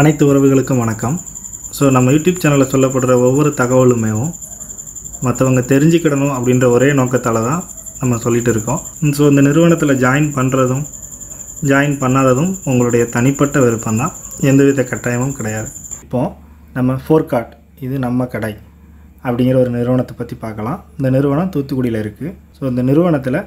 அனைத்து உறவுகளுக்கும் வணக்கம். ஸோ நம்ம யூடியூப் சேனலில் சொல்லப்படுற ஒவ்வொரு தகவலுமேவும் மற்றவங்க தெரிஞ்சுக்கிடணும் அப்படின்ற ஒரே நோக்கத்தால் தான் நம்ம சொல்லிகிட்டு இருக்கோம். ஸோ இந்த நிறுவனத்தில் ஜாயின் பண்ணுறதும் ஜாயின் பண்ணாததும் உங்களுடைய தனிப்பட்ட விருப்பம் தான், எந்தவித கட்டாயமும் கிடையாது. இப்போது நம்ம ஃபோர்காட் இது நம்ம கடை அப்படிங்கிற ஒரு நிறுவனத்தை பற்றி பார்க்கலாம். இந்த நிறுவனம் தூத்துக்குடியில் இருக்குது. ஸோ இந்த நிறுவனத்தில்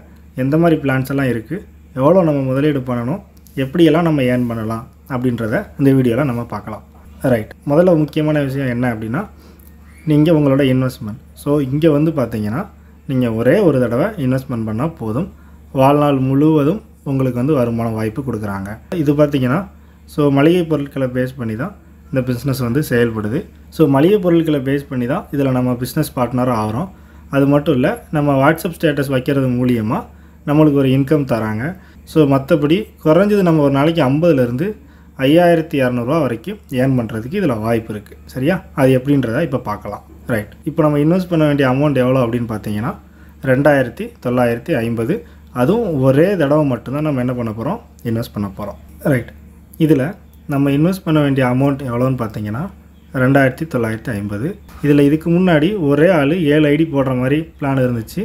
எந்த மாதிரி பிளான்ஸ் எல்லாம் இருக்குது, எவ்வளோ நம்ம முதலீடு பண்ணணும், எப்படியெல்லாம் நம்ம ஏர்ன் பண்ணலாம் அப்படின்றத இந்த வீடியோவில் நம்ம பார்க்கலாம். ரைட், முதல்ல முக்கியமான விஷயம் என்ன அப்படின்னா, நீங்கள் உங்களோட இன்வெஸ்ட்மெண்ட். ஸோ இங்கே வந்து பார்த்தீங்கன்னா நீங்கள் ஒரே ஒரு தடவை இன்வெஸ்ட்மெண்ட் பண்ணால் போதும், வாழ்நாள் முழுவதும் உங்களுக்கு வந்து வருமானம் வாய்ப்பு கொடுக்குறாங்க. இது பார்த்திங்கன்னா ஸோ மளிகை பொருட்களை பேஸ் பண்ணி தான் இந்த பிஸ்னஸ் வந்து செயல்படுது. ஸோ மளிகை பொருட்களை பேஸ் பண்ணி தான் இதில் நம்ம பிஸ்னஸ் பார்ட்னராக ஆகிறோம். அது மட்டும் இல்லை, நம்ம வாட்ஸ்அப் ஸ்டேட்டஸ் வைக்கிறது மூலியமாக நம்மளுக்கு ஒரு இன்கம் தராங்க. ஸோ மற்றபடி குறைஞ்சது நம்ம ஒரு நாளைக்கு 50லேருந்து 5200 வரைக்கும் ஏர்ன் பண்ணுறதுக்கு இதில் வாய்ப்பு இருக்குது. சரியா, அது எப்படின்றத இப்போ பார்க்கலாம். ரைட், இப்போ நம்ம இன்வெஸ்ட் பண்ண வேண்டிய அமௌண்ட் எவ்வளோ அப்படின்னு பார்த்தீங்கன்னா 2950. அதுவும் ஒரே தடவை மட்டும்தான் நம்ம என்ன பண்ண போகிறோம், இன்வெஸ்ட் பண்ண போகிறோம். ரைட், இதில் நம்ம இன்வெஸ்ட் பண்ண வேண்டிய அமௌண்ட் எவ்வளோன்னு பார்த்தீங்கன்னா 2950. இதில் இதுக்கு முன்னாடி ஒரே ஆள் 7 ஐடி போடுற மாதிரி பிளான் இருந்துச்சு.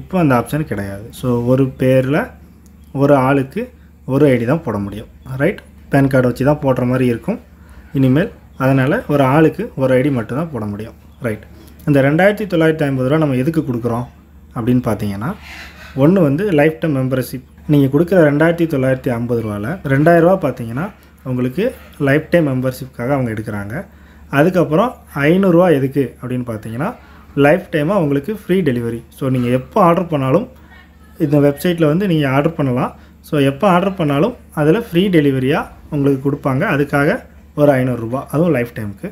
இப்போ அந்த ஆப்ஷன் கிடையாது. ஸோ ஒரு பேரில் ஒரு ஆளுக்கு ஒரு ஐடி தான் போட முடியும். ரைட், பேன் கார்டு வச்சு தான் போடுற மாதிரி இருக்கும் இனிமேல். அதனால் ஒரு ஆளுக்கு ஒரு ஐடி மட்டும்தான் போட முடியும். ரைட், இந்த 2950 ரூபா நம்ம எதுக்கு கொடுக்குறோம் அப்படின்னு பார்த்தீங்கன்னா, ஒன்று வந்து லைஃப் டைம் மெம்பர்ஷிப். நீங்கள் கொடுக்குற 2950 ரூபாவில் 2000 ரூபா பார்த்தீங்கன்னா உங்களுக்கு லைஃப் டைம் மெம்பர்ஷிப்காக அவங்க எடுக்கிறாங்க. அதுக்கப்புறம் 500 ரூபா எதுக்கு அப்படின்னு பார்த்தீங்கன்னா, லைஃப் டைமாக உங்களுக்கு ஃப்ரீ டெலிவரி. ஸோ நீங்கள் எப்போ ஆர்டர் பண்ணாலும் இந்த வெப்சைட்டில் வந்து நீங்கள் ஆர்டர் பண்ணலாம். ஸோ எப்போ ஆர்டர் பண்ணாலும் அதில் ஃப்ரீ டெலிவரியாக உங்களுக்கு கொடுப்பாங்க. அதுக்காக ஒரு 500 ரூபா, அதுவும் லைஃப் டைமுக்கு.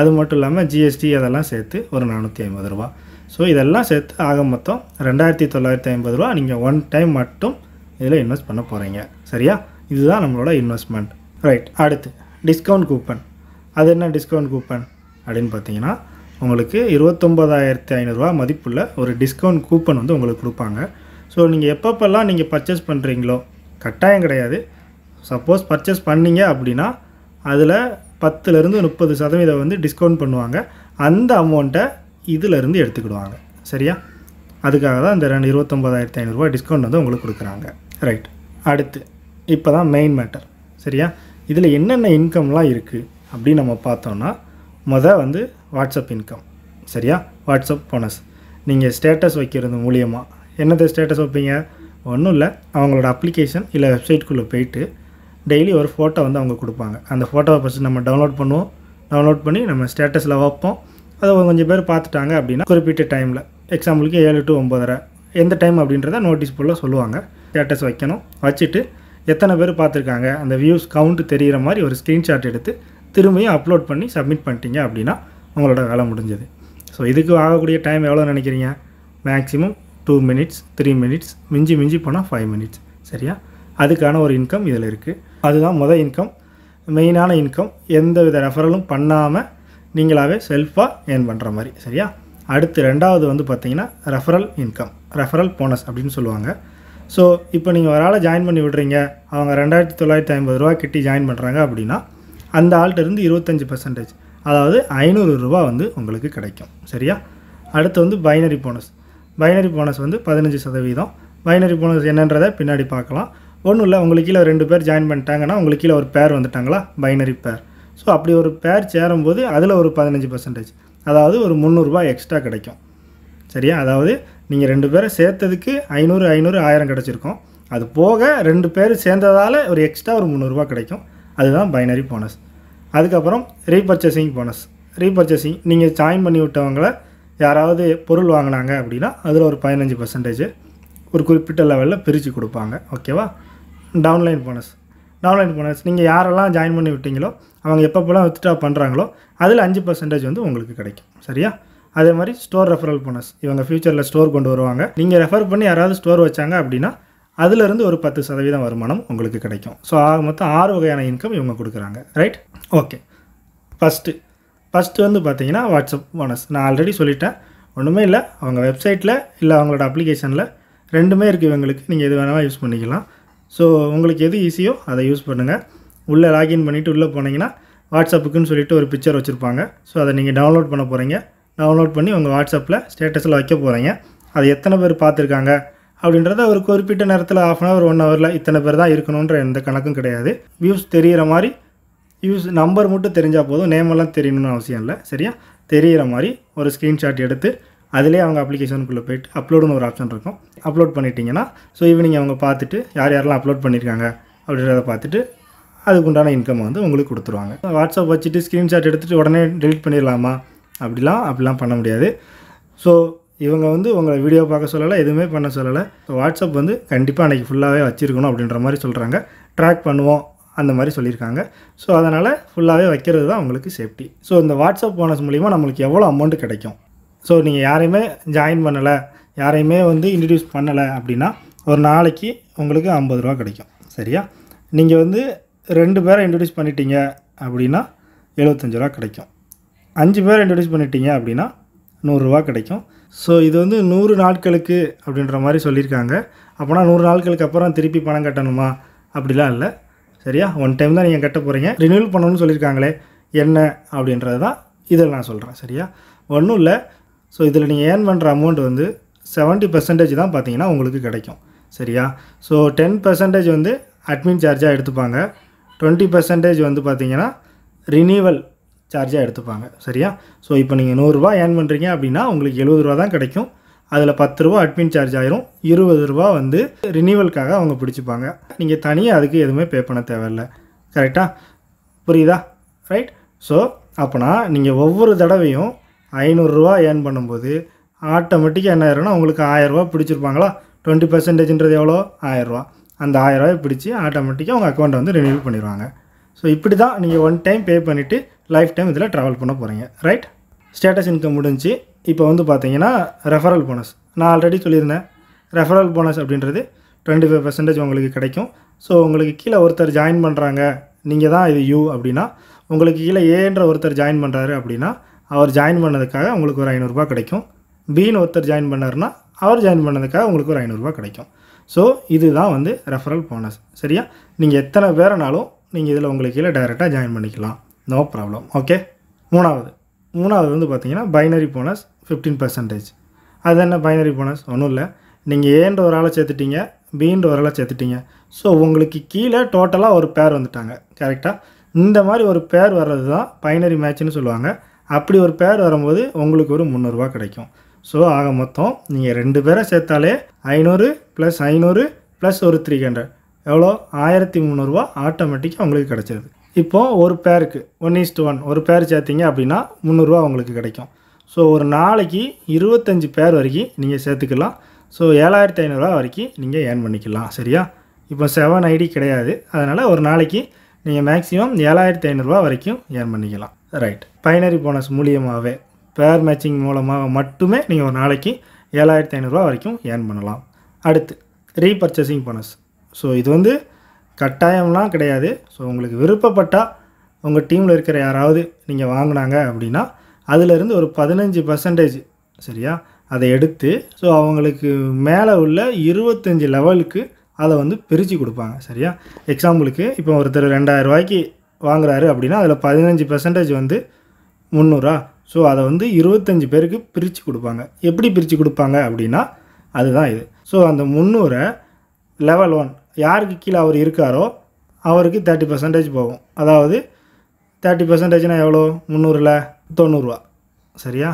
அது மட்டும் இல்லாமல் ஜிஎஸ்டி அதெல்லாம் சேர்த்து ஒரு 450 ரூபா. ஸோ இதெல்லாம் சேர்த்து ஆக மொத்தம் 2950 ரூபா நீங்கள் ஒன் டைம் மட்டும் இதில் இன்வெஸ்ட் பண்ண போகிறீங்க. சரியா, இதுதான் நம்மளோட இன்வெஸ்ட்மெண்ட். ரைட், அடுத்து டிஸ்கவுண்ட் கூப்பன். அது என்ன டிஸ்கவுண்ட் கூப்பன் அப்படின்னு பார்த்தீங்கன்னா, உங்களுக்கு 29500 ரூபா மதிப்புள்ள ஒரு டிஸ்கவுண்ட் கூப்பன் வந்து உங்களுக்கு கொடுப்பாங்க. ஸோ நீங்கள் எப்பப்பெல்லாம் நீங்கள் பர்ச்சேஸ் பண்ணுறீங்களோ, கட்டாயம் கிடையாது, சப்போஸ் பர்ச்சேஸ் பண்ணீங்க அப்படின்னா அதில் 10லேருந்து 30% வந்து டிஸ்கவுண்ட் பண்ணுவாங்க. அந்த அமௌண்ட்டை இதிலேருந்து எடுத்துக்கிடுவாங்க. சரியா, அதுக்காக தான் இந்த 29500 ரூபா டிஸ்கவுண்ட் வந்து உங்களுக்கு கொடுக்குறாங்க. ரைட், அடுத்து இப்போ தான் மெயின் மேட்டர். சரியா, இதில் என்னென்ன இன்கம்லாம் இருக்குது அப்படின்னு நம்ம பார்த்தோம்னா, வந்து வாட்ஸ்அப் இன்கம். சரியா, வாட்ஸ்அப் போனஸ். நீங்கள் ஸ்டேட்டஸ் வைக்கிறது மூலியமாக என்னது ஸ்டேட்டஸ் வைப்பீங்க? ஒன்றும் இல்லை, அவங்களோட அப்ளிகேஷன் இல்லை வெப்சைட்குள்ளே போயிட்டு டெய்லி ஒரு ஃபோட்டோ வந்து அவங்க கொடுப்பாங்க. அந்த ஃபோட்டோவை ஃபஸ்ட்டு நம்ம டவுன்லோட் பண்ணுவோம். டவுன்லோட் பண்ணி நம்ம ஸ்டேட்டஸில் வைப்போம். அதை கொஞ்சம் பேர் பார்த்துட்டாங்க அப்படின்னா குறிப்பிட்ட டைமில், எக்ஸாம்பிளுக்கு 7 to 9:30 எந்த டைம் அப்படின்றத நோட்டீஸ் போல் சொல்லுவாங்க. ஸ்டேட்டஸ் வைக்கணும். வச்சுட்டு எத்தனை பேர் பார்த்துருக்காங்க, அந்த வியூஸ் கவுண்ட்டு தெரிகிற மாதிரி ஒரு ஸ்க்ரீன்ஷாட் எடுத்து திரும்பியும் அப்லோட் பண்ணி சப்மிட் பண்ணிட்டீங்க அப்படின்னா உங்களோட வேலை முடிஞ்சது. ஸோ இதுக்கு ஆகக்கூடிய டைம் எவ்வளோன்னு நினைக்கிறீங்க? மேக்ஸிமம் 2 minutes, 3 minutes, மிஞ்சி போனால் 5 minutes. சரியா, அதுக்கான ஒரு இன்கம் இதில் இருக்குது. அதுதான் மொதல் இன்கம், மெயினான இன்கம். எந்தவித ரெஃபரலும் பண்ணாமல் நீங்களாகவே செல்ஃபாக ஏர்ன் பண்ணுற மாதிரி. சரியா, அடுத்து ரெண்டாவது வந்து பார்த்திங்கன்னா ரெஃபரல் இன்கம், ரெஃபரல் போனஸ் அப்படின்னு சொல்லுவாங்க. ஸோ இப்போ நீங்கள் ஒரு ஆளை ஜாயின் பண்ணி விடுறீங்க, அவங்க 2950 ரூபா கிட்டி ஜாயின் பண்ணுறாங்க அப்படின்னா அந்த ஆள்கிட்டருந்து 25%, அதாவது 500 ரூபா வந்து உங்களுக்கு கிடைக்கும். சரியா, அடுத்து வந்து பைனரி போனஸ். பைனரி போனஸ் வந்து 15%. பைனரி போனஸ் என்னன்றதை பின்னாடி பார்க்கலாம். ஒன்றும் இல்லை, உங்களுக்கு கீழே 2 பேர் ஜாயின் பண்ணிட்டாங்கன்னா உங்களுக்கு கீழே ஒரு பேர் வந்துட்டாங்களா, பைனரி பேர். ஸோ அப்படி ஒரு பேர் சேரும்போது அதில் ஒரு 15%, அதாவது ஒரு 300 ரூபா எக்ஸ்ட்ரா கிடைக்கும். சரியா, அதாவது நீங்கள் 2 பேரை சேர்த்ததுக்கு 500, 1000 கிடச்சிருக்கும். அது போக 2 பேர் சேர்ந்ததால் ஒரு எக்ஸ்ட்ரா ஒரு 300 ரூபா கிடைக்கும். அதுதான் பைனரி போனஸ். அதுக்கப்புறம் ரீபர்ச்சேசிங் போனஸ். ரீபர்ச்சேசிங், நீங்கள் ஜாயின் பண்ணி விட்டவங்கள யாராவது பொருள் வாங்கினாங்க அப்படின்னா அதில் ஒரு 15% ஒரு குறிப்பிட்ட லெவலில் பிரித்து கொடுப்பாங்க. ஓகேவா, டவுன்லைன் போனஸ். டவுன்லைன் போனஸ், நீங்கள் யாரெல்லாம் ஜாயின் பண்ணி விட்டீங்களோ அவங்க எப்பப்போலாம் வித்ட்ரா பண்ணுறாங்களோ அதில் 5% வந்து உங்களுக்கு கிடைக்கும். சரியா, அதே மாதிரி ஸ்டோர் ரெஃபரல் போனஸ். இவங்க ஃப்யூச்சரில் ஸ்டோர் கொண்டு வருவாங்க, நீங்கள் ரெஃபர் பண்ணி யாராவது ஸ்டோர் வச்சாங்க அப்படின்னா அதிலிருந்து ஒரு 10% வருமானம் உங்களுக்கு கிடைக்கும். ஸோ மொத்தம் 6 வகையான இன்கம் இவங்க கொடுக்குறாங்க. Right, okay. ஃபஸ்ட்டு வந்து பார்த்தீங்கன்னா வாட்ஸ்அப் போனஸ். நான் ஆல்ரெடி சொல்லிட்டேன், ஒன்றுமே இல்லை, அவங்க வெப்சைட்டில் இல்லை அவங்களோட அப்ளிகேஷனில் 2மே இருக்குது இவங்களுக்கு. நீங்கள் எது வேணாலும் யூஸ் பண்ணிக்கலாம். ஸோ உங்களுக்கு எது ஈஸியோ அதை யூஸ் பண்ணுங்கள். உள்ளே லாகின் பண்ணிவிட்டு உள்ளே போனீங்கன்னா வாட்ஸ்அப்புக்குன்னு சொல்லிட்டு ஒரு பிக்சர் வச்சுருப்பாங்க. ஸோ அதை நீங்கள் டவுன்லோட் பண்ண போகிறீங்க. டவுன்லோட் பண்ணி உங்கள் வாட்ஸ்அப்பில் ஸ்டேட்டஸில் வைக்க போகிறீங்க. அது எத்தனை பேர் பார்த்துருக்காங்க அப்படின்றத ஒரு குறிப்பிட்ட நேரத்தில் ½ hour 1 hourல் இத்தனை பேர் தான் இருக்கணுன்ற எந்த கணக்கும் கிடையாது. வியூஸ் தெரிகிற மாதிரி வியூஸ் நம்பர் மட்டும் தெரிஞ்சால் போதும், நேமெல்லாம் தெரியணும்னு அவசியம் இல்லை. சரியா தெரிகிற மாதிரி ஒரு ஸ்க்ரீன்ஷாட் எடுத்து அதிலே அவங்க அப்ளிகேஷனுக்குள்ளே போய்ட்டு அப்லோடுன்னு ஒரு ஆப்ஷன் இருக்கும். அப்லோட் பண்ணிட்டீங்கன்னா ஸோ ஈவினிங் அவங்க பார்த்துட்டு யார் யாரெல்லாம் அப்லோட் பண்ணியிருக்காங்க அப்படின்றத பார்த்துட்டு அதுக்குண்டான இன்கம் வந்து உங்களுக்கு கொடுத்துருவாங்க. வாட்ஸ்அப் வச்சுட்டு ஸ்க்ரீன்ஷாட் எடுத்துகிட்டு உடனே டெலிட் பண்ணிடலாமா? அப்படிலாம் பண்ண முடியாது. ஸோ இவங்க வந்து உங்களை வீடியோ பார்க்க சொல்லலை, எதுவுமே பண்ண சொல்லலை. ஸோ வாட்ஸ்அப் வந்து கண்டிப்பாக அன்றைக்கி ஃபுல்லாகவே வச்சுருக்கணும் அப்படின்ற மாதிரி சொல்கிறாங்க. ட்ராக் பண்ணுவோம் அந்த மாதிரி சொல்லியிருக்காங்க. ஸோ அதனால் ஃபுல்லாகவே வைக்கிறது தான் உங்களுக்கு சேஃப்டி. ஸோ இந்த வாட்ஸ்அப் போனஸ் மூலிமா நம்மளுக்கு எவ்வளோ அமௌண்ட் கிடைக்கும்? ஸோ நீங்கள் யாரையுமே ஜாயின் பண்ணலை, யாரையுமே வந்து இன்ட்ரடியூஸ் பண்ணலை அப்படின்னா ஒரு நாளைக்கு உங்களுக்கு ₹50 கிடைக்கும். சரியா? நீங்கள் வந்து 2 பேரை இன்ட்ரடியூஸ் பண்ணிட்டீங்க அப்படின்னா ₹75 கிடைக்கும். 5 பேரை இன்ட்ரடியூஸ் பண்ணிட்டீங்க அப்படின்னா ₹100 கிடைக்கும். ஸோ இது வந்து 100 நாட்களுக்கு அப்படின்ற மாதிரி சொல்லியிருக்காங்க. அப்போனா 100 நாட்களுக்கு அப்புறம் திருப்பி பணம் கட்டணுமா? அப்படிலாம் இல்லை. சரியா? ஒன் டைம் தான் நீங்கள் கட்ட போகிறீங்க. ரினியூவல் பண்ணணும்னு சொல்லியிருக்காங்களே, என்ன அப்படின்றது தான் இதில் நான் சொல்கிறேன். சரியா? ஒன்றும் இல்லை. ஸோ இதில் நீங்கள் ஏர்ன் பண்ணுற அமௌண்ட் வந்து 70% தான் பார்த்தீங்கன்னா உங்களுக்கு கிடைக்கும். சரியா? ஸோ 10% வந்து அட்மின் சார்ஜாக எடுத்துப்பாங்க, 20% வந்து பார்த்தீங்கன்னா ரினியூவல் சார்ஜாக எடுத்துப்பாங்க. சரியா? ஸோ இப்போ நீங்கள் ₹100 ஏர்ன் பண்ணுறீங்க அப்படின்னா உங்களுக்கு ₹70 தான் கிடைக்கும். அதில் ₹10 அட்மின் சார்ஜ் ஆயிரும், ₹20 வந்து ரினியூவலுக்காக அவங்க பிடிச்சிப்பாங்க. நீங்கள் தனியாக அதுக்கு எதுவுமே பே பண்ண தேவையில்லை. கரெக்டாக புரியுதா? ரைட். ஸோ அப்போனா நீங்கள் ஒவ்வொரு தடவையும் ₹500 ஏர்ன் பண்ணும்போது ஆட்டோமேட்டிக்காக என்ன ஆயிரும்னா உங்களுக்கு ₹1000 பிடிச்சிருப்பாங்களா? 20%ன்றது எவ்வளோ? ₹1000. அந்த ₹1000 பிடிச்சி ஆட்டோமேட்டிக்காக உங்கள் அக்கௌண்ட்டை வந்து ரினியூ பண்ணிடுவாங்க. ஸோ இப்படி தான் நீங்கள் ஒன் டைம் பே பண்ணிவிட்டு லைஃப் டைம் இதில் ட்ராவல் பண்ண போகிறீங்க. ரைட். ஸ்டேட்டஸ் இன்கம் முடிஞ்சு. இப்போ வந்து பார்த்தீங்கன்னா ரெஃபரல் போனஸ் நான் ஆல்ரெடி சொல்லியிருந்தேன். ரெஃபரல் போனஸ் அப்படின்றது 25% உங்களுக்கு கிடைக்கும். ஸோ உங்களுக்கு கீழே ஒருத்தர் ஜாயின் பண்ணுறாங்க, நீங்கள் தான் இது யூ அப்படின்னா உங்களுக்கு கீழே ஏன்ற ஒருத்தர் ஜாயின் பண்ணுறாரு அப்படின்னா அவர் ஜாயின் பண்ணதுக்காக உங்களுக்கு ஒரு ₹500 கிடைக்கும். பின்னு ஒருத்தர் ஜாயின் பண்ணாருன்னா அவர் ஜாயின் பண்ணதுக்காக உங்களுக்கு ஒரு ₹500 கிடைக்கும். ஸோ இதுதான் வந்து ரெஃபரல் போனஸ். சரியா? நீங்கள் எத்தனை பேரனாலும் நீங்கள் இதில் உங்களுக்கு கீழே டைரெக்டாக ஜாயின் பண்ணிக்கலாம். No problem. ஓகே. மூணாவது வந்து பார்த்தீங்கன்னா பைனரி போனஸ் 15%. அது என்ன பைனரி போனஸ்? ஒன்றும் இல்லை. நீங்கள் ஏன்ற ஒரு ஆளை சேர்த்துட்டீங்க, பீன்ற ஒரு ஆளை சேர்த்துட்டீங்க. ஸோ உங்களுக்கு கீழே டோட்டலாக ஒரு பேர் வந்துட்டாங்க. கரெக்டாக இந்த மாதிரி ஒரு பேர் வர்றது தான் பைனரி மேட்ச்னு சொல்லுவாங்க. அப்படி ஒரு பேர் வரும்போது உங்களுக்கு ஒரு ₹300 கிடைக்கும். ஸோ ஆக மொத்தம் நீங்கள் 2 பேரை சேர்த்தாலே $500 + $500 + ஒரு $300 எவ்வளோ? ₹1300 ஆட்டோமேட்டிக்காக உங்களுக்கு கிடச்சிருது. இப்போது ஒரு பேருக்கு 1:1 ஒரு பேர் சேர்த்திங்க அப்படின்னா ₹300 உங்களுக்கு கிடைக்கும். ஸோ ஒரு நாளைக்கு 25 பேர் வரைக்கும் நீங்கள் சேர்த்துக்கலாம். ஸோ ₹7500 வரைக்கும் நீங்கள் ஏர்ன் பண்ணிக்கலாம். சரியா? இப்போ 7 ID கிடையாது. அதனால் ஒரு நாளைக்கு நீங்கள் மேக்ஸிமம் ₹7500 வரைக்கும் ஏர்ன் பண்ணிக்கலாம். ரைட். பைனரி போனஸ் மூலியமாகவே பேர் மேட்சிங் மூலமாக மட்டுமே நீங்கள் ஒரு நாளைக்கு ₹7500 வரைக்கும் ஏர்ன் பண்ணலாம். அடுத்து ரீபர்ச்சேசிங் போனஸ். ஸோ இது வந்து கட்டாயம்லாம் கிடையாது. ஸோ உங்களுக்கு விருப்பப்பட்டால் உங்கள் டீமில் இருக்கிற யாராவது நீங்கள் வாங்கினாங்க அப்படின்னா அதிலிருந்து ஒரு 15%. சரியா? அதை எடுத்து ஸோ அவங்களுக்கு மேலே உள்ள 25 லெவலுக்கு அதை வந்து பிரித்து கொடுப்பாங்க. சரியா? எக்ஸாம்பிளுக்கு இப்போ ஒருத்தர் ₹2000 வாங்குறாரு அப்படின்னா அதில் 15% வந்து ₹300. ஸோ அதை வந்து 25 பேருக்கு பிரித்து கொடுப்பாங்க. எப்படி பிரித்து கொடுப்பாங்க அப்படின்னா அதுதான் இது. ஸோ அந்த ₹300 லெவல் 1 யாருக்கு கீழே அவர் இருக்காரோ அவருக்கு 30% போகும். அதாவது 30%னா எவ்வளோ? ₹300ல் 90. சரியா?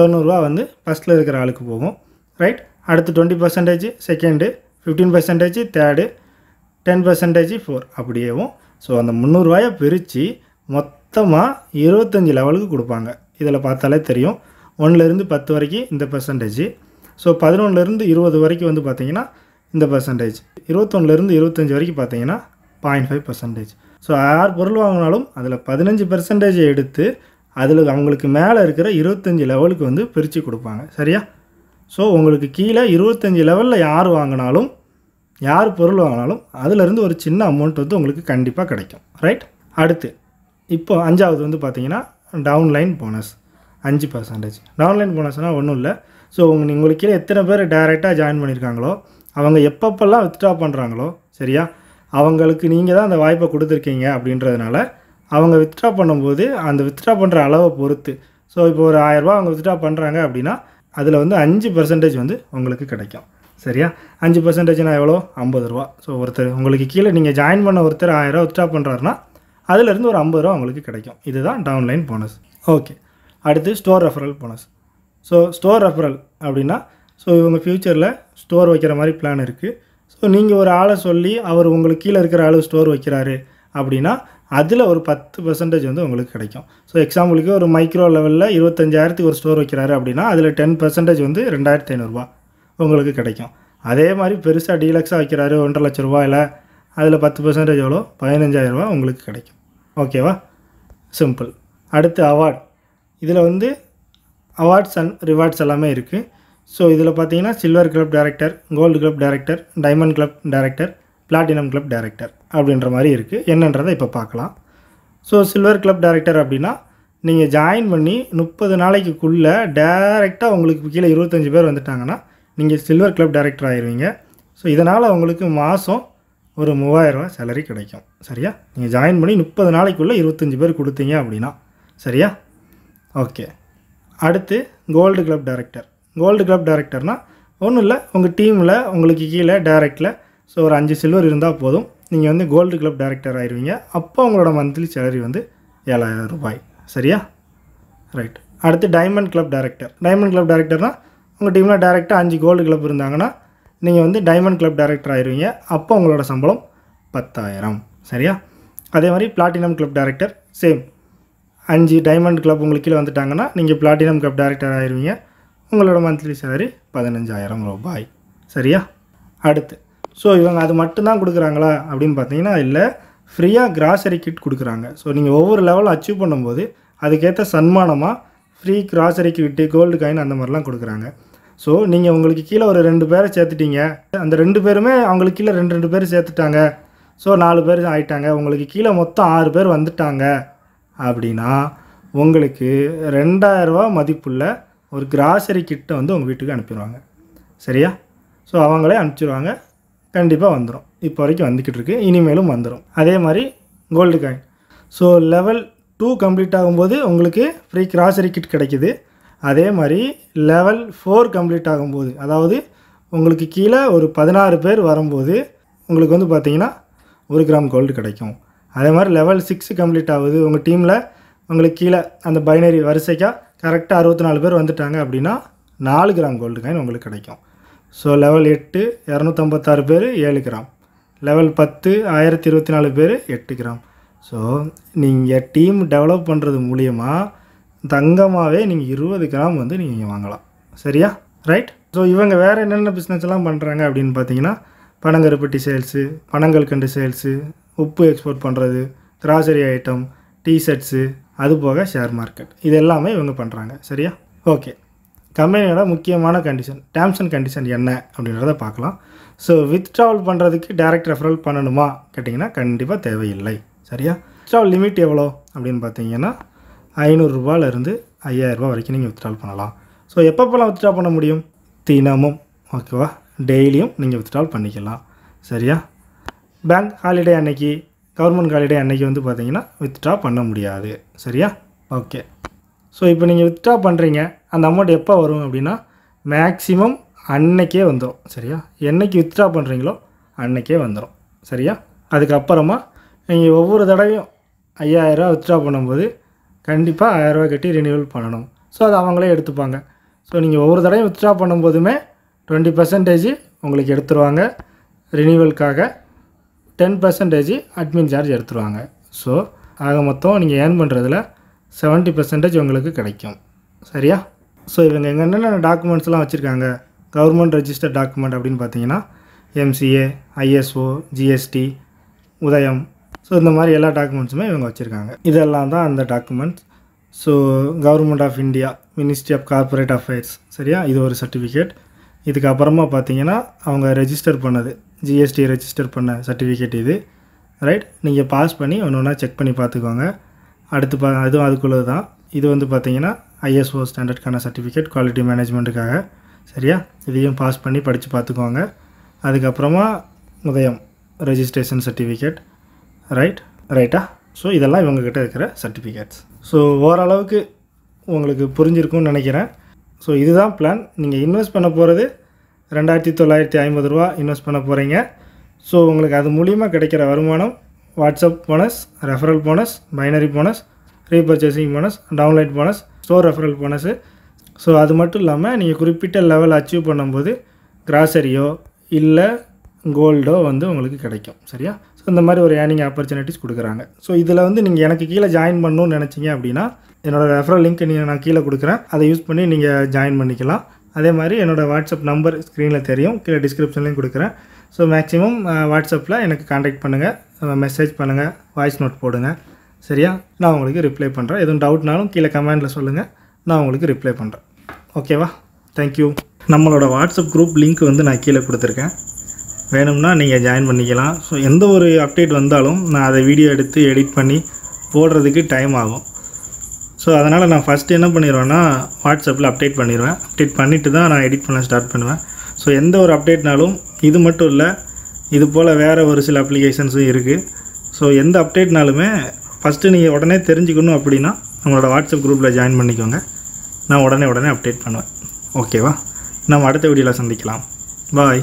₹90 வந்து ஃபஸ்ட்டில் இருக்கிற ஆளுக்கு போகும். ரைட். அடுத்து 20%, செகண்டு 15%, தேர்டு 10%, 4 அப்படியேவும். ஸோ அந்த ₹300 பிரித்து மொத்தமாக 25 லெவலுக்கு கொடுப்பாங்க. இதில் பார்த்தாலே தெரியும். 1லேருந்து 10 வரைக்கும் இந்த %. ஸோ 11லேருந்து 20 வரைக்கும் வந்து பார்த்திங்கன்னா இந்த %. 21லேருந்து 25 வரைக்கும் பார்த்தீங்கன்னா 0.5%. ஸோ யார் பொருள் வாங்கினாலும் அதில் 15% எடுத்து அதில் அவங்களுக்கு மேலே இருக்கிற 25 லெவலுக்கு வந்து பிரித்து கொடுப்பாங்க. சரியா? ஸோ உங்களுக்கு கீழே 25 லெவலில் யார் வாங்கினாலும் யார் பொருள் வாங்கினாலும் அதிலேருந்து ஒரு சின்ன அமௌண்ட் வந்து உங்களுக்கு கண்டிப்பாக கிடைக்கும். ரைட். அடுத்து இப்போ 5வது வந்து பார்த்தீங்கன்னா டவுன்லைன் போனஸ் 5%. டவுன்லைன் போனஸ்னால் ஒன்றும் இல்லை. ஸோ உங்களுக்கு கீழே எத்தனை பேர் டைரெக்டாக ஜாயின் பண்ணியிருக்காங்களோ அவங்க எப்பப்பெல்லாம் வித்ட்ரா பண்ணுறாங்களோ சரியா அவங்களுக்கு நீங்கள் தான் அந்த வாய்ப்பை கொடுத்துருக்கீங்க அப்படின்றதுனால அவங்க வித்ட்ரா பண்ணும்போது அந்த வித்ட்ரா பண்ணுற அளவை பொறுத்து ஸோ இப்போ ஒரு 1000 ரூபா அவங்க வித்ட்ரா பண்ணுறாங்க அப்படின்னா அதில் வந்து 5% வந்து உங்களுக்கு கிடைக்கும் சரியா 5%னா எவ்வளோ 50 ரூபா ஸோ ஒருத்தர் உங்களுக்கு கீழே நீங்கள் ஜாயின் பண்ண ஒருத்தர் 1000 ரூபா வித்ட்ரா பண்ணுறாருன்னா அதிலிருந்து ஒரு 50 ரூபா உங்களுக்கு கிடைக்கும் இதுதான் டவுன்லைன் போனஸ் ஓகே அடுத்து store referral bonus so store referral அப்படின்னா ஸோ இவங்க ஃப்யூச்சரில் ஸ்டோர் வைக்கிற மாதிரி பிளான் இருக்குது ஸோ நீங்கள் ஒரு ஆளை சொல்லி அவர் உங்களுக்கு கீழே இருக்கிற ஆள் ஸ்டோர் வைக்கிறாரு அப்படின்னா அதில் ஒரு 10% வந்து உங்களுக்கு கிடைக்கும் ஸோ எக்ஸாம்பிளுக்கு ஒரு மைக்ரோ லெவலில் 25,000 ஒரு ஸ்டோர் வைக்கிறாரு அப்படின்னா அதில் 10% வந்து 2,500 ரூபா உங்களுக்கு கிடைக்கும் அதே மாதிரி பெருசாக டீலக்ஸாக வைக்கிறாரு 1.5 லட்ச ரூபா இல்லை அதில் 10% எவ்வளோ 15,000 ரூபா உங்களுக்கு கிடைக்கும் ஓகேவா சிம்பிள் அடுத்து அவார்ட் இதில் வந்து அவார்ட்ஸ் அண்ட் ரிவார்ட்ஸ் எல்லாமே இருக்குது ஸோ இதில் பார்த்தீங்கன்னா silver club director gold club director diamond club director platinum club director அப்படின்ற மாதிரி இருக்குது என்னன்றதை இப்போ பார்க்கலாம் ஸோ சில்வர் கிளப் டைரக்டர் அப்படின்னா நீங்கள் ஜாயின் பண்ணி 30 நாளைக்குள்ளே டைரெக்டாக உங்களுக்கு கீழே 25 பேர் வந்துட்டாங்கன்னா நீங்கள் சில்வர் கிளப் டைரக்டர் ஆயிடுவீங்க ஸோ இதனால் உங்களுக்கு மாதம் ஒரு 3000 ரூபா சேலரி கிடைக்கும் சரியா நீங்கள் ஜாயின் பண்ணி 30 நாளைக்குள்ளே 25 பேர் கொடுத்தீங்க அப்படின்னா சரியா ஓகே அடுத்து gold club director gold club டைரக்டர்னால் ஒன்றும் இல்லை உங்கள் டீமில் உங்களுக்கு கீழே டைரக்டில் ஸோ ஒரு 5 சில்வர் இருந்தால் போதும் நீங்கள் வந்து கோல்டு கிளப் டைரக்டர் ஆயிடுவீங்க அப்போ உங்களோட மந்த்லி சேலரி வந்து 7,000 ரூபாய் சரியா ரைட் அடுத்து diamond club director diamond club டைரக்டர்னால் உங்கள் டீமில் டைரெக்டாக 5 கோல்டு கிளப் இருந்தாங்கன்னா நீங்கள் வந்து டைமண்ட் கிளப் டைரக்டர் ஆயிடுவீங்க அப்போ உங்களோட சம்பளம் 10,000 சரியா அதே மாதிரி platinum club director same 5 diamond club உங்களுக்கு கீழே வந்துட்டாங்கன்னா நீங்கள் பிளாட்டினம் கிளப் டைரக்டர் ஆயிடுவீங்க உங்களோட மந்த்லி சேலரி 15,000 ரூபாய் சரியா அடுத்து ஸோ இவங்க அது மட்டும்தான் கொடுக்குறாங்களா அப்படின்னு பார்த்தீங்கன்னா இல்லை ஃப்ரீயாக கிராசரி கிட் கொடுக்குறாங்க ஸோ நீங்கள் ஒவ்வொரு லெவலும் அச்சீவ் பண்ணும்போது அதுக்கேற்ற சன்மானமாக free grocery kit gold coin அந்த மாதிரிலாம் கொடுக்குறாங்க ஸோ நீங்கள் உங்களுக்கு கீழே ஒரு 2 பேரை சேர்த்துட்டீங்க அந்த 2 பேருமே அவங்களுக்கு கீழே 2 பேர் சேர்த்துட்டாங்க ஸோ 4 பேர் ஆகிட்டாங்க உங்களுக்கு கீழே மொத்தம் 6 பேர் வந்துட்டாங்க அப்படின்னா உங்களுக்கு 2,000 ரூபா மதிப்புள்ள ஒரு கிராசரி கிட்டை வந்து உங்கள் வீட்டுக்கு அனுப்பிடுவாங்க சரியா ஸோ அவங்களே அனுப்பிச்சிடுவாங்க கண்டிப்பாக வந்துடும் இப்போ வரைக்கும் வந்துக்கிட்டு இருக்கு இனிமேலும் வந்துடும் அதே மாதிரி gold coin so level 2 complete ஆகும்போது உங்களுக்கு ஃப்ரீ கிராசரி கிட் கிடைக்கிது அதே மாதிரி லெவல் 4 கம்ப்ளீட் ஆகும்போது அதாவது உங்களுக்கு கீழே ஒரு 16 பேர் வரும்போது உங்களுக்கு வந்து பார்த்தீங்கன்னா 1 கிராம் கோல்டு கிடைக்கும் அதே மாதிரி லெவல் 6 கம்ப்ளீட் ஆகுது உங்கள் டீமில் உங்களுக்கு கீழே அந்த பைனரி வரிசைக்காக கரெக்டாக 64 பேர் வந்துட்டாங்க அப்படின்னா 4 கிராம் கோல்டு காயின் உங்களுக்கு கிடைக்கும் ஸோ லெவல் 8 256 பேர் 7 கிராம் லெவல் 10 1024 பேர் 8 கிராம் ஸோ நீங்கள் டீம் டெவலப் பண்ணுறது மூலிமா தங்கமாகவே நீங்கள் 20 கிராம் வந்து நீங்கள் வாங்கலாம் சரியா ரைட் ஸோ இவங்க வேறு என்னென்ன பிஸ்னஸ் எல்லாம் பண்ணுறாங்க அப்படின்னு பார்த்தீங்கன்னா பனங்கருப்பட்டி சேல்ஸு பனங்கல்கண்டு சேல்ஸு உப்பு எக்ஸ்போர்ட் பண்ணுறது கிராசரி ஐட்டம் டிஷர்ட்ஸு அது போக ஷேர் மார்க்கெட் இது எல்லாமே இவங்க பண்ணுறாங்க சரியா ஓகே கம்பெனியோட முக்கியமான கண்டிஷன் டேர்ம்ஸ் அண்ட் கண்டிஷன் என்ன அப்படின்றத பார்க்கலாம் ஸோ வித்ட்ராவல் பண்ணுறதுக்கு டைரக்ட் ரெஃபரல் பண்ணணுமா கேட்டிங்கன்னா கண்டிப்பாக தேவையில்லை சரியா வித்ட்ராவல் லிமிட் எவ்வளோ அப்படின்னு பார்த்தீங்கன்னா 500 ரூபாயிலிருந்து 5,000 ரூபா வரைக்கும் நீங்கள் வித்ட்ரால் பண்ணலாம் ஸோ எப்பப்போலாம் வித்ட்ரா பண்ண முடியும் தினமும் ஓகேவா டெய்லியும் நீங்கள் வித்ட்ரால் பண்ணிக்கலாம் சரியா பேங்க் ஹாலிடே அன்னைக்கு கவர்மெண்ட் ஹாலிடே அன்னைக்கு வந்து பார்த்தீங்கன்னா வித்ட்ரா பண்ண முடியாது சரியா ஓகே ஸோ இப்போ நீங்கள் வித்ட்ரா பண்ணுறீங்க அந்த அமௌண்ட் எப்போ வரும் அப்படின்னா மேக்ஸிமம் அன்னைக்கே வந்துடும் சரியா என்றைக்கு வித்ட்ரா பண்ணுறீங்களோ அன்னைக்கே வந்துடும் சரியா அதுக்கப்புறமா நீங்கள் ஒவ்வொரு தடவையும் 5,000 ரூபா வித்ட்ரா பண்ணும்போது கண்டிப்பாக 1,000 ரூபா கட்டி ரினியூவல் பண்ணணும் ஸோ அது அவங்களே எடுத்துப்பாங்க ஸோ நீங்கள் ஒவ்வொரு தடையும் வித்ட்ரா பண்ணும்போதுமே 20% உங்களுக்கு எடுத்துருவாங்க ரினியூவலுக்காக 10% அட்மின் சார்ஜ் எடுத்துருவாங்க ஸோ ஆக மொத்தம் நீங்கள் ஏர்ன் பண்ணுறதுல 70% உங்களுக்கு கிடைக்கும் சரியா ஸோ இவங்க எங்கே என்னென்ன டாக்குமெண்ட்ஸ்லாம் வச்சுருக்காங்க கவர்மெண்ட் ரெஜிஸ்டர் டாக்குமெண்ட் அப்படின்னு பார்த்தீங்கன்னா MCA ISO GST Udyam so இந்த மாதிரி எல்லா டாக்குமெண்ட்ஸுமே இவங்க வச்சுருக்காங்க இதெல்லாம் தான் அந்த documents so government of India ministry of corporate affairs சரியா இது ஒரு சர்டிஃபிகேட் இதுக்கப்புறமா பார்த்தீங்கன்னா அவங்க ரெஜிஸ்டர் பண்ணது ஜிஎஸ்டி ரெஜிஸ்டர் பண்ண சர்டிஃபிகேட் இது ரைட் நீங்கள் பாஸ் பண்ணி ஒன்று ஒன்றா செக் பண்ணி பார்த்துக்கோங்க அடுத்து அதுவும் அதுக்குள்ளது தான் இது வந்து பார்த்தீங்கன்னா ஐஎஸ்ஓ ஸ்டாண்டர்டுக்கான சர்டிஃபிகேட் குவாலிட்டி மேனேஜ்மெண்ட்டுக்காக சரியா இதையும் பாஸ் பண்ணி படித்து பார்த்துக்கோங்க அதுக்கப்புறமா உதயம் ரெஜிஸ்ட்ரேஷன் சர்டிஃபிகேட் ரைட்டா So, this is the certificates. So, overall, you will So, this is the plan. You invest in 2950 invest in So, you will get the WhatsApp bonus, referral bonus, binary bonus, repurchasing bonus, download bonus, store referral bonus. So, that's why you can achieve a level of grocery or gold. So, இந்த மாதிரி ஒரு earning opportunities கொடுக்கறாங்க so இதல வந்து நீங்க எனக்கு கீழ join பண்ணனும்னு நினைச்சீங்க அப்படினா என்னோட ரெஃபரல் லிங்க் நான் கீழ கொடுக்கறேன் அதை யூஸ் பண்ணி நீங்க ஜாயின் பண்ணிக்கலாம் அதே மாதிரி என்னோட வாட்ஸ்அப் நம்பர் ஸ்கிரீன்ல தெரியும் கீழ டிஸ்கிரிப்ஷன்லயும் கொடுக்கறேன் சோ மேக்ஸिमम வாட்ஸ்அப்ல எனக்கு कांटेक्ट பண்ணுங்க மெசேஜ் பண்ணுங்க வாய்ஸ் நோட் போடுங்க சரியா நான் உங்களுக்கு ரிப்ளை பண்றேன் ஏதும் டவுட்னாலும் கீழ கமெண்ட்ல சொல்லுங்க நான் உங்களுக்கு ரிப்ளை பண்றேன் ஓகேவா थैंक यू நம்மளோட வாட்ஸ்அப் group link வந்து நான் கீழ கொடுத்திருக்கேன் வேணும்னா நீங்க ஜாயின் பண்ணிக்கலாம் சோ எந்த ஒரு அப்டேட் வந்தாலும் நான் அதை வீடியோ எடுத்து எடிட் பண்ணி போடுறதுக்கு டைம் ஆகும் சோ அதனால நான் ஃபர்ஸ்ட் என்ன பண்ணிரேன்னா வாட்ஸ்அப்ல அப்டேட் பண்ணிடுவேன் அப்டேட் பண்ணிட்டு தான் நான் எடிட் பண்ண ஸ்டார்ட் பண்ணுவேன் சோ எந்த ஒரு அப்டேட்னாலும் இது மட்டும் இல்ல இது போல வேற ஒரு சில அப்ளிகேஷன்ஸும் இருக்கு சோ எந்த அப்டேட்னாலுமே ஃபர்ஸ்ட் நீங்க உடனே தெரிஞ்சிக்கணும் அப்படினா நம்மளோட வாட்ஸ்அப் குரூப்ல ஜாயின் பண்ணிக்கோங்க நான் உடனே அப்டேட் பண்ணுவேன் ஓகேவா நாம அடுத்த வீடியோல சந்திக்கலாம் பை